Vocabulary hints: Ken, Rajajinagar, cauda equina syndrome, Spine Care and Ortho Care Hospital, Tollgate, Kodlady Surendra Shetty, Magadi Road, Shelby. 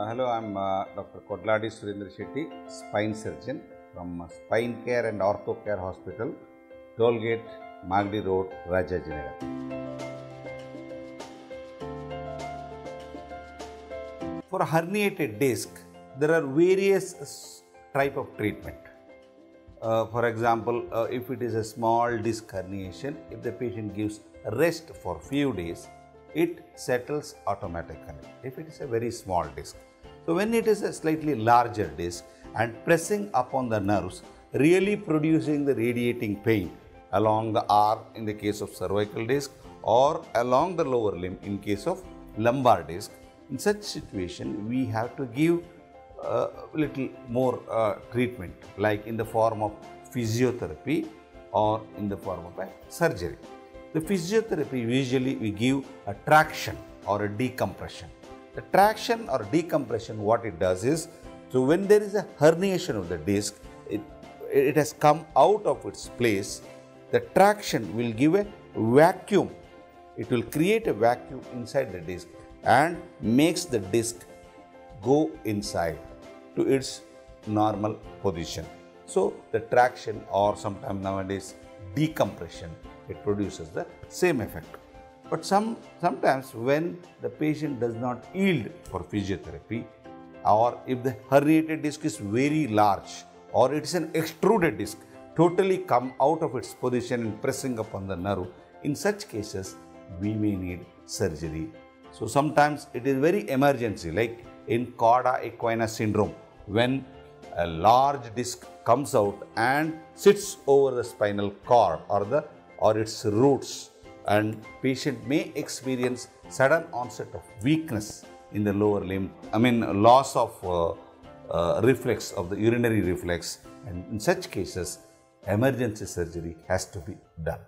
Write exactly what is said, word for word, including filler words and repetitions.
Uh, hello, I'm uh, Doctor Kodlady Surendra Shetty, spine surgeon from uh, Spine Care and Ortho Care Hospital, Tollgate, Magadi Road, Rajajinagar. For herniated disc, there are various type of treatment. Uh, for example, uh, if it is a small disc herniation, if the patient gives rest for few days, it settles automatically if it is a very small disc. So when it is a slightly larger disc and pressing upon the nerves, really producing the radiating pain along the arm in the case of cervical disc or along the lower limb in case of lumbar disc, in such situation we have to give a little more uh, treatment, like in the form of physiotherapy or in the form of a surgery. The physiotherapy, usually we give a traction or a decompression. The traction or decompression, what it does is, so when there is a herniation of the disc, it, it has come out of its place, the traction will give a vacuum. It will create a vacuum inside the disc and makes the disc go inside to its normal position. So the traction, or sometimes nowadays decompression, it produces the same effect. But some sometimes when the patient does not yield for physiotherapy, or if the herniated disc is very large, or it is an extruded disc, totally come out of its position and pressing upon the nerve, in such cases, we may need surgery. So sometimes it is very emergency, like in cauda equina syndrome, when a large disc comes out and sits over the spinal cord or the or its roots, and patient may experience sudden onset of weakness in the lower limb, I mean loss of uh, uh, reflex, of the urinary reflex, and in such cases emergency surgery has to be done.